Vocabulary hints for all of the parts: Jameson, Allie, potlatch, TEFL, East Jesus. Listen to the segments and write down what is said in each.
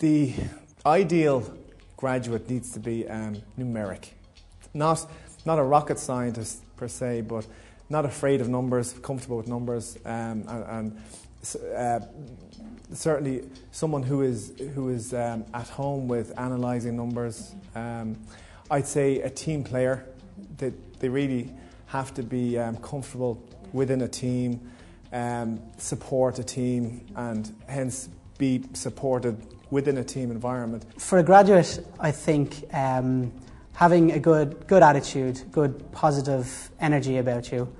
The ideal graduate needs to be numeric, not a rocket scientist per se, but not afraid of numbers, comfortable with numbers, and certainly someone who is at home with analysing numbers. I'd say a team player. They really have to be comfortable within a team, support a team, and hence be supported within a team environment. For a graduate, I think having a good attitude, good positive energy about you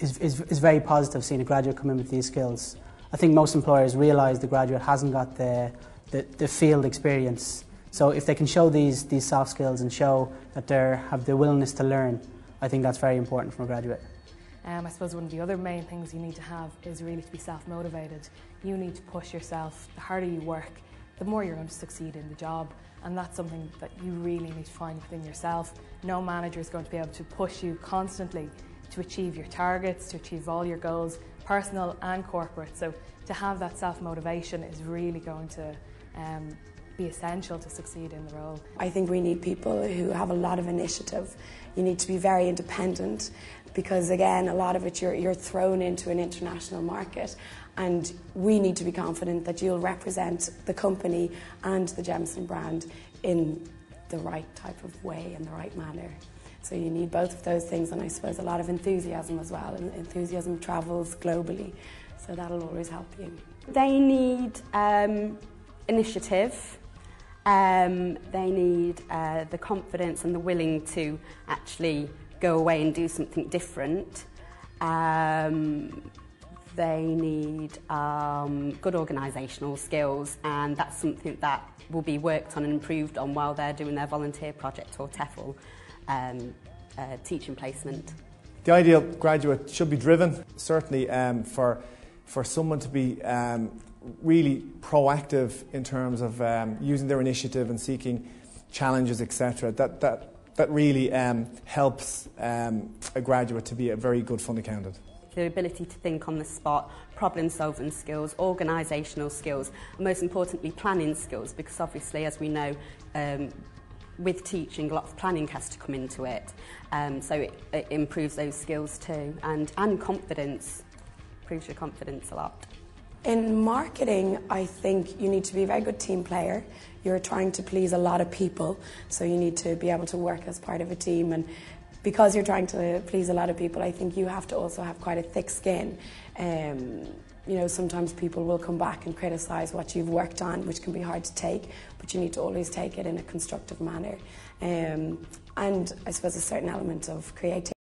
is very positive. Seeing a graduate come in with these skills, I think most employers realise the graduate hasn't got the field experience. So if they can show these soft skills and show that they have the willingness to learn, I think that's very important from a graduate. I suppose one of the other main things you need to have is really to be self-motivated. You need to push yourself. The harder you work, the more you're going to succeed in the job, and that's something that you really need to find within yourself. No manager is going to be able to push you constantly to achieve your targets, to achieve all your goals, personal and corporate. So to have that self-motivation is really going to be essential to succeed in the role. I think we need people who have a lot of initiative. You need to be very independent, because again, a lot of it you're thrown into an international market, and we need to be confident that you'll represent the company and the Jameson brand in the right type of way and the right manner. So you need both of those things, and I suppose a lot of enthusiasm as well, and enthusiasm travels globally, so that'll always help you. They need initiative. They need the confidence and the willing to actually go away and do something different. They need good organisational skills, and that's something that will be worked on and improved on while they're doing their volunteer project or TEFL teaching placement. The ideal graduate should be driven, certainly for someone to be really proactive in terms of using their initiative and seeking challenges, etc. That really helps a graduate to be a very good fund accountant. The ability to think on the spot, problem-solving skills, organisational skills, and most importantly planning skills, because obviously, as we know, with teaching, a lot of planning has to come into it. So it improves those skills too, and confidence, improves your confidence a lot. In marketing, I think you need to be a very good team player. You're trying to please a lot of people, so you need to be able to work as part of a team, and because you're trying to please a lot of people, I think you have to also have quite a thick skin. You know, sometimes people will come back and criticise what you've worked on, which can be hard to take, but you need to always take it in a constructive manner. And I suppose a certain element of creativity.